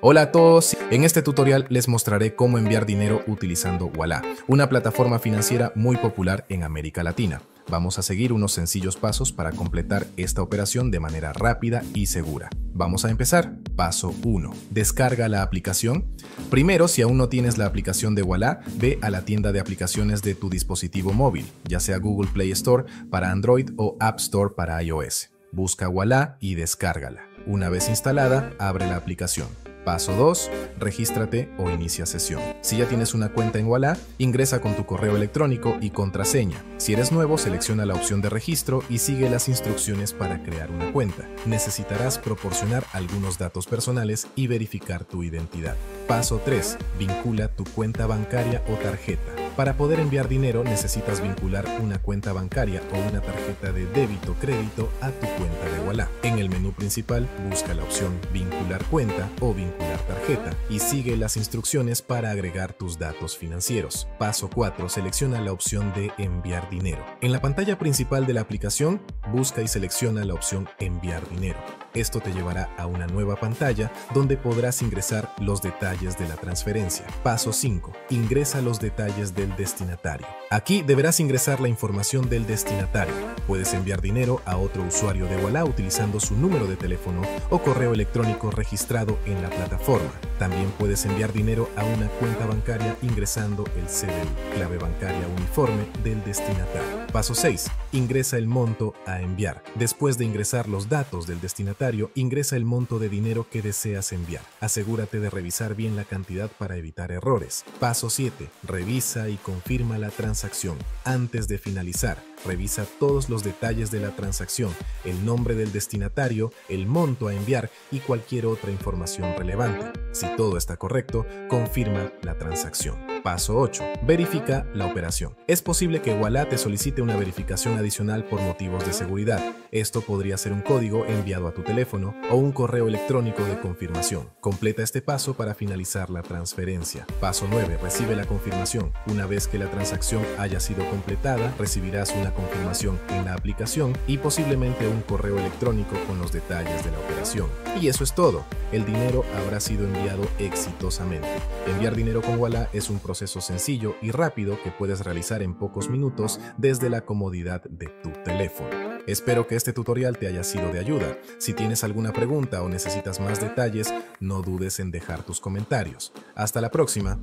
Hola a todos, en este tutorial les mostraré cómo enviar dinero utilizando Ualá, una plataforma financiera muy popular en América Latina. Vamos a seguir unos sencillos pasos para completar esta operación de manera rápida y segura. Vamos a empezar. Paso 1. Descarga la aplicación. Primero, si aún no tienes la aplicación de Ualá, ve a la tienda de aplicaciones de tu dispositivo móvil, ya sea Google Play Store para Android o App Store para iOS. Busca Ualá y descárgala. Una vez instalada, abre la aplicación. Paso 2. Regístrate o inicia sesión. Si ya tienes una cuenta en Ualá, ingresa con tu correo electrónico y contraseña. Si eres nuevo, selecciona la opción de registro y sigue las instrucciones para crear una cuenta. Necesitarás proporcionar algunos datos personales y verificar tu identidad. Paso 3. Vincula tu cuenta bancaria o tarjeta. Para poder enviar dinero, necesitas vincular una cuenta bancaria o una tarjeta de débito o crédito a tu cuenta de Ualá. En el menú principal, busca la opción Vincular cuenta o Vincular tarjeta y sigue las instrucciones para agregar tus datos financieros. Paso 4. Selecciona la opción de Enviar dinero. En la pantalla principal de la aplicación, busca y selecciona la opción Enviar dinero. Esto te llevará a una nueva pantalla donde podrás ingresar los detalles de la transferencia. Paso 5. Ingresa los detalles del destinatario. Aquí deberás ingresar la información del destinatario. Puedes enviar dinero a otro usuario de Ualá utilizando su número de teléfono o correo electrónico registrado en la plataforma. También puedes enviar dinero a una cuenta bancaria ingresando el CBU, clave bancaria uniforme del destinatario. Paso 6. Ingresa el monto a enviar. Después de ingresar los datos del destinatario, ingresa el monto de dinero que deseas enviar. Asegúrate de revisar bien la cantidad para evitar errores. Paso 7. Revisa y confirma la transacción. Antes de finalizar, revisa todos los detalles de la transacción, el nombre del destinatario, el monto a enviar y cualquier otra información relevante. Si todo está correcto, confirma la transacción. Paso 8. Verifica la operación. Es posible que Ualá te solicite una verificación adicional por motivos de seguridad. Esto podría ser un código enviado a tu teléfono o un correo electrónico de confirmación. Completa este paso para finalizar la transferencia. Paso 9. Recibe la confirmación. Una vez que la transacción haya sido completada, recibirás una confirmación en la aplicación y posiblemente un correo electrónico con los detalles de la operación. Y eso es todo. El dinero habrá sido enviado exitosamente. Enviar dinero con Ualá es un proceso sencillo y rápido que puedes realizar en pocos minutos desde la comodidad de tu teléfono. Espero que este tutorial te haya sido de ayuda. Si tienes alguna pregunta o necesitas más detalles, no dudes en dejar tus comentarios. Hasta la próxima.